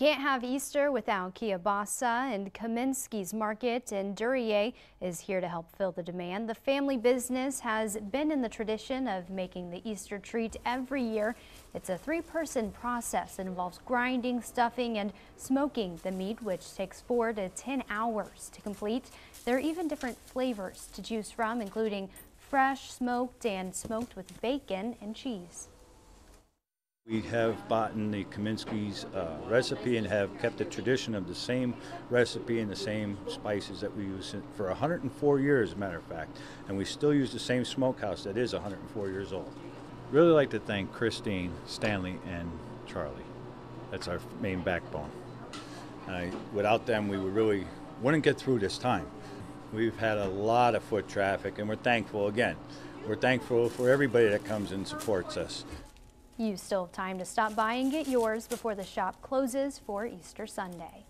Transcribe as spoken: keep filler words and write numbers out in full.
Can't have Easter without kielbasa, and Komensky's Market in Duryea is here to help fill the demand. The family business has been in the tradition of making the Easter treat every year. It's a three-person process that involves grinding, stuffing, and smoking the meat, which takes four to ten hours to complete. There are even different flavors to choose from, including fresh, smoked, and smoked with bacon and cheese. We have bought in the Komensky's uh, recipe and have kept the tradition of the same recipe and the same spices that we use for one hundred four years, as a matter of fact. And we still use the same smokehouse that is one hundred four years old. Really like to thank Christine, Stanley, and Charlie. That's our main backbone. Uh, without them, we would really wouldn't get through this time. We've had a lot of foot traffic, and we're thankful again. We're thankful for everybody that comes and supports us. You still have time to stop by and get yours before the shop closes for Easter Sunday.